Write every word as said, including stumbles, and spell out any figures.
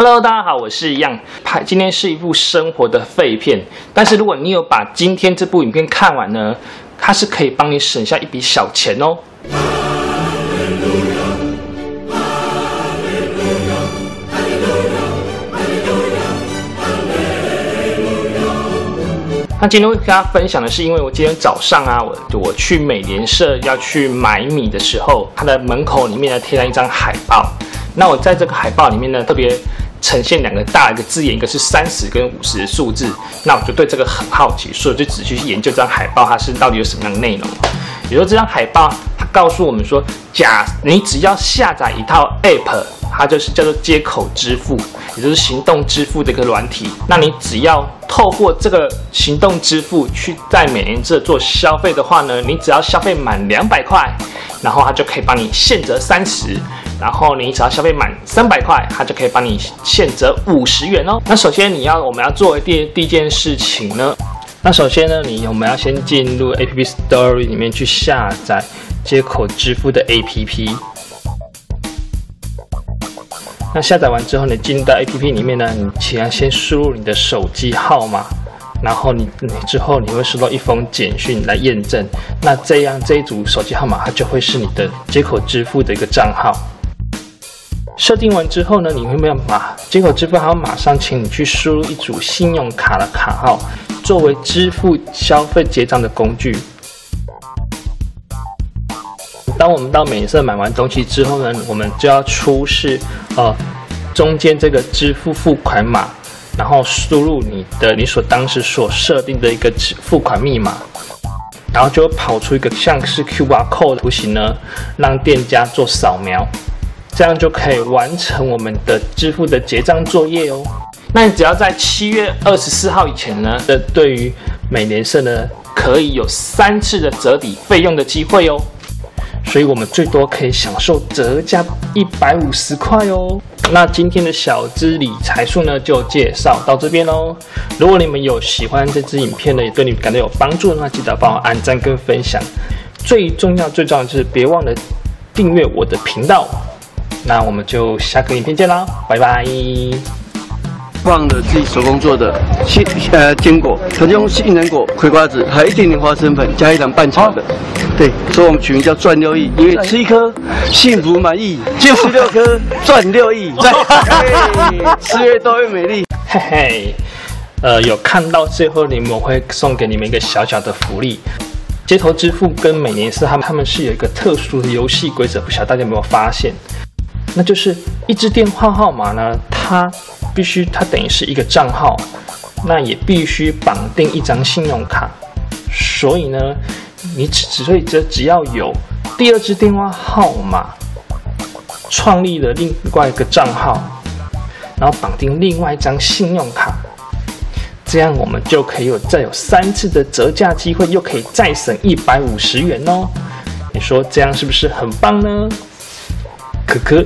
Hello， 大家好，我是Yang。拍今天是一部生活的废片，但是如果你有把今天这部影片看完呢，它是可以帮你省下一笔小钱哦。那今天会跟大家分享的是，因为我今天早上啊，我我去美联社要去买米的时候，它的门口里面呢贴了一张海报。那我在这个海报里面呢，特别呈现两个大一个字眼，一个是三十跟五十的数字。那我就对这个很好奇，所以我就仔细去研究这张海报它是到底有什么样的内容。比如说这张海报，它告诉我们说，假你只要下载一套 App， 它就是叫做接口支付，也就是行动支付的一个软体。那你只要透过这个行动支付去在美联社做消费的话呢，你只要消费满两百块，然后它就可以帮你现折三十。然后你只要消费满三百块，它就可以帮你现折五十元哦。那首先你要我们要做的第第一件事情呢，那首先呢，你我们要先进入 App Store 里面去下载接口支付的 A P P。那下载完之后，你进入到 A P P 里面呢，你请要先输入你的手机号码。然后你你之后你会收到一封简讯来验证，那这样这一组手机号码它就会是你的接口支付的一个账号。设定完之后呢，你会没有把接口支付号马上请你去输入一组信用卡的卡号，作为支付消费结账的工具。当我们到美联社买完东西之后呢，我们就要出示呃中间这个支付付款码。然后输入你的你所当时所设定的一个付款密码，然后就会跑出一个像是 Q R Code 的图形呢，让店家做扫描，这样就可以完成我们的支付的结账作业哦。那你只要在七月二十四号以前呢，的对于美联社呢，可以有三次的折抵费用的机会哦。所以我们最多可以享受折价一百五十块哦。那今天的小资理财术呢，就介绍到这边喽。如果你们有喜欢这支影片呢，也对你们感到有帮助，那记得帮我按赞跟分享。最重要最重要就是别忘了订阅我的频道。那我们就下个影片见啦，拜拜。放了自己手工做的鲜呃坚果，它就用杏仁果、葵瓜子，还有一点点花生粉，加一点半炒的。对，所以我们取名叫赚六亿，因为吃一颗幸福满意，就吃六颗赚六亿，吃越多越美丽。嘿嘿，呃，有看到最后你们会送给你们一个小小的福利。街头支付跟美联社他们他们是有一个特殊的游戏规则，不晓得大家有没有发现？那就是一支电话号码呢，它必须它等于是一个账号，那也必须绑定一张信用卡，所以呢，你只所以只只要有第二支电话号码创立了另外一个账号，然后绑定另外一张信用卡，这样我们就可以有再有三次的折价机会，又可以再省一百五十元哦。你说这样是不是很棒呢？可可。